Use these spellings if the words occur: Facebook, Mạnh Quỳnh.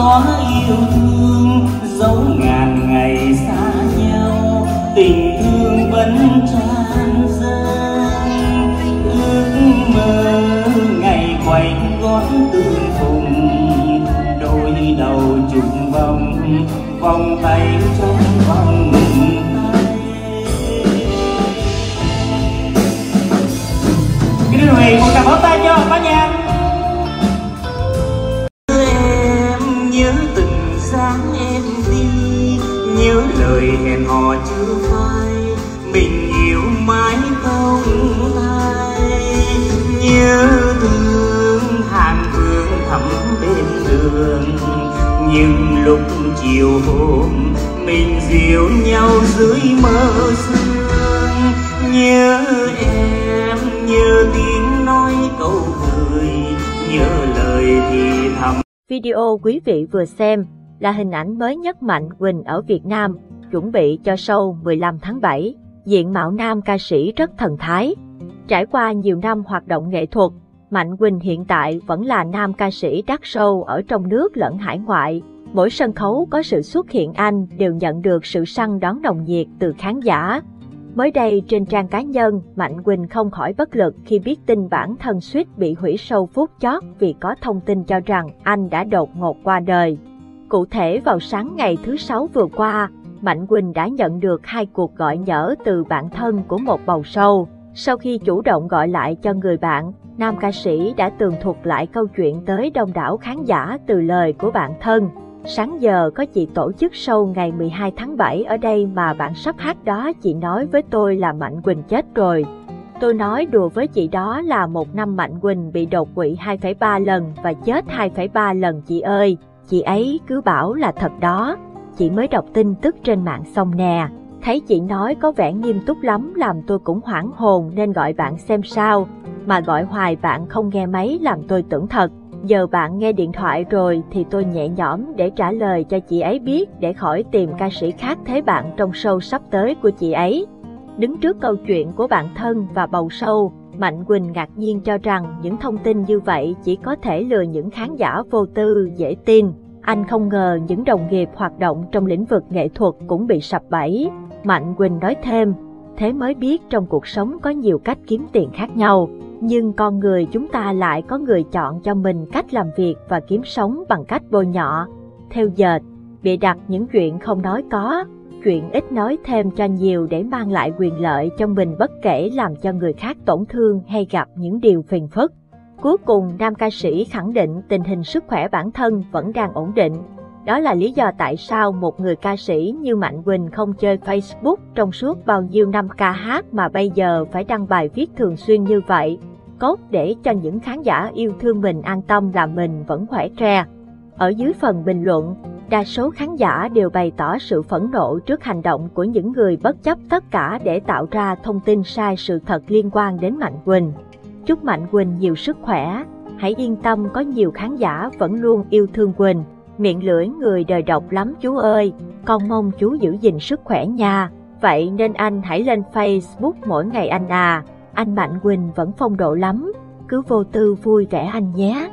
xóa yêu thương dấu ngàn ngày xa nhau, tình thương vẫn tràn dâng ước mơ ngày quanh gót tương phùng, đôi đầu trùng vòng vòng tay trong vòng tay. Cái này một cặp bóng tay cho bác nha. Lời hẹn hò chưa phai, mình yêu mãi không phai. Nhớ thương hàng hương thắm bên đường, nhưng lúc chiều hôm mình dìu nhau dưới mơ sương. Nhớ em, nhớ tiếng nói câu cười, nhớ lời thì thầm. Video quý vị vừa xem là hình ảnh mới nhất Mạnh Quỳnh ở Việt Nam chuẩn bị cho show 15 tháng 7, diện mạo nam ca sĩ rất thần thái. Trải qua nhiều năm hoạt động nghệ thuật, Mạnh Quỳnh hiện tại vẫn là nam ca sĩ đắt show ở trong nước lẫn hải ngoại. Mỗi sân khấu có sự xuất hiện anh đều nhận được sự săn đón nồng nhiệt từ khán giả. Mới đây trên trang cá nhân, Mạnh Quỳnh không khỏi bất lực khi biết tin bản thân suýt bị hủy show phút chót vì có thông tin cho rằng anh đã đột ngột qua đời. Cụ thể vào sáng ngày thứ Sáu vừa qua, Mạnh Quỳnh đã nhận được 2 cuộc gọi nhỡ từ bạn thân của một bầu show. Sau khi chủ động gọi lại cho người bạn, nam ca sĩ đã tường thuật lại câu chuyện tới đông đảo khán giả từ lời của bạn thân. Sáng giờ có chị tổ chức show ngày 12 tháng 7 ở đây mà bạn sắp hát đó, chị nói với tôi là Mạnh Quỳnh chết rồi. Tôi nói đùa với chị đó là một năm Mạnh Quỳnh bị đột quỵ 2,3 lần và chết 2,3 lần chị ơi. Chị ấy cứ bảo là thật đó. Chị mới đọc tin tức trên mạng xong nè, thấy chị nói có vẻ nghiêm túc lắm làm tôi cũng hoảng hồn nên gọi bạn xem sao. Mà gọi hoài bạn không nghe máy làm tôi tưởng thật. Giờ bạn nghe điện thoại rồi thì tôi nhẹ nhõm để trả lời cho chị ấy biết, để khỏi tìm ca sĩ khác thế bạn trong show sắp tới của chị ấy. Đứng trước câu chuyện của bạn thân và bầu show, Mạnh Quỳnh ngạc nhiên cho rằng những thông tin như vậy chỉ có thể lừa những khán giả vô tư dễ tin. Anh không ngờ những đồng nghiệp hoạt động trong lĩnh vực nghệ thuật cũng bị sập bẫy. Mạnh Quỳnh nói thêm, thế mới biết trong cuộc sống có nhiều cách kiếm tiền khác nhau, nhưng con người chúng ta lại có người chọn cho mình cách làm việc và kiếm sống bằng cách bôi nhọ, theo dệt, bịa đặt những chuyện không nói có, chuyện ít nói thêm cho nhiều để mang lại quyền lợi cho mình bất kể làm cho người khác tổn thương hay gặp những điều phiền phức. Cuối cùng, nam ca sĩ khẳng định tình hình sức khỏe bản thân vẫn đang ổn định. Đó là lý do tại sao một người ca sĩ như Mạnh Quỳnh không chơi Facebook trong suốt bao nhiêu năm ca hát mà bây giờ phải đăng bài viết thường xuyên như vậy. Cốt để cho những khán giả yêu thương mình an tâm là mình vẫn khỏe tre. Ở dưới phần bình luận, đa số khán giả đều bày tỏ sự phẫn nộ trước hành động của những người bất chấp tất cả để tạo ra thông tin sai sự thật liên quan đến Mạnh Quỳnh. Chúc Mạnh Quỳnh nhiều sức khỏe, hãy yên tâm có nhiều khán giả vẫn luôn yêu thương Quỳnh, miệng lưỡi người đời độc lắm chú ơi, con mong chú giữ gìn sức khỏe nha, vậy nên anh hãy lên Facebook mỗi ngày anh à, anh Mạnh Quỳnh vẫn phong độ lắm, cứ vô tư vui vẻ anh nhé.